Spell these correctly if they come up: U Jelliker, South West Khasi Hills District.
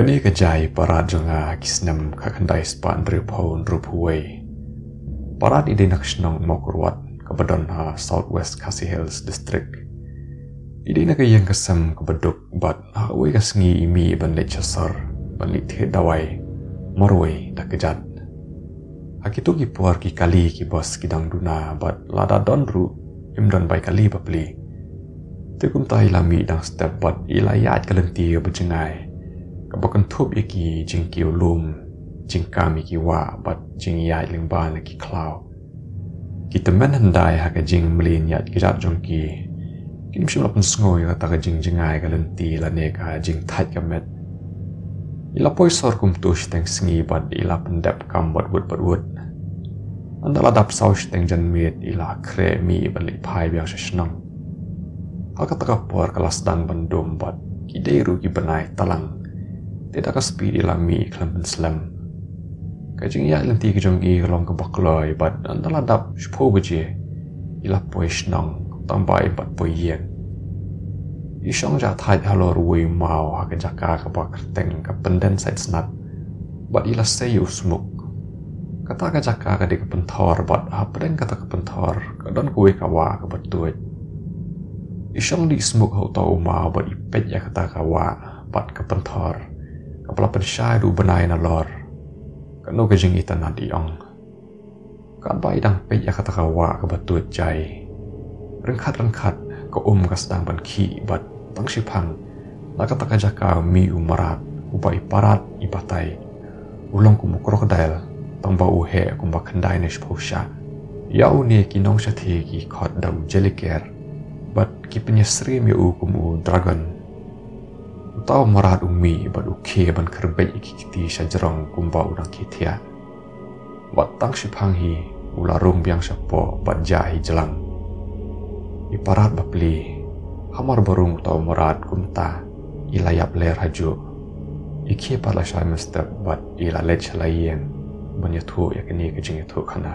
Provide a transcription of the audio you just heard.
กันนี้กระจายปราดจงอาคิสนำขันได้สปานหรือพาวรูปหวยปราดอิเดนักชนงมกรวัดกบดอนหา South West Khasi Hills District อิเดนักยังกษมกบดกบัดหาไว้กษงีมีบันเลชสรบันเลเทดาวายมารวยตะกจัดหากตุกิปวาร์กิคาลีกิบอสกิดังดูนาบัดลาดาดอนรูอิมดอนไปคาลีบับลีเทกุมตายลามีดังสเตปบัดอิลายาดกลันตีบัจงายกับกันทุบอีกีจิงกิวลุมจิงกามีกีว่าบัดจิงยาดลิงบานและกีคลาวกิตแม่นหันได้หากจิงเมลีนยาดกิจัดจงกีกินมิชมลับนสงอยกับตากจิงจงายกับลันตีและเนกาจิงทัดกับเม็ดอิลาปอยสอร์คุมตุชแตงสงีบัดอิลาเป็นเด็บคำบัดวุดบัดวุดอันดาลดับเสาชแตงจันเมียดอิลาเครมีบัดลิพายเบียงเชชนังหากตะกับปอร์กลาสดังบันดมบัดกิเดรุกิบันไนตะลังเด็กก็สปีดลามีคลำเป็นสลัมก็จึงอยากเล่นตีกจงกีลองกับบักลอยบัดอันตราดับชโพกเจอิลาปอยชนองตั้งใบบัดปอยเย็นอีช่องจะถ่ายฮัลโหลรวยมาวหากจักรกับบักเต็งกับเป็นเดนไซส์นัดบัดอิลาเซยุสมุกกตากจักรกับเด็กเป็นทอร์บัดฮับเร่งกตากเป็นทอร์ก็ดอนกุยกว่ากับบัดตัวอีช่องดีสมุกเขาโตมาวบัดอีเป็ดยากตากว่าบัดกับเป็นทอร์กับลับเป็นชายดูบนายนาลอร์กันโนกจึงอิตานาดีองการไปดังไปยาคาตะกาวะกับบัดตัวใจเรื่องขัดก็กระสดังบันขี้บัดตั้งชิพังและกตะกาจักามีอุมารัดอุบอิปารัดอิปาไตอุลงกุมกรกเดลตั้งบ่าวเฮกุมบักขันได้ในสปูชะยาอุเนกินองชะเทกิขอดดาวเจลิเกอร์บัดกิเป็นยศรีมีอุกุมอุดรากันตาวมราดมีบัดอุเคบันเครื่องไปอีกทีชะจรองกุมบ่าวนังคิเทียบัดตั้งชิพังฮีอุลารุงเบียงชะปอบัดยาฮิจลังอิปารัดบับลีฮามาร์บรุงตาวมราดกุมตาอิลายับเลระจูอีเคปาลาชายมัสเตบัดอิลาเลชะลายเยงบันยะทูยะกะนีกะจิงยะทูขนา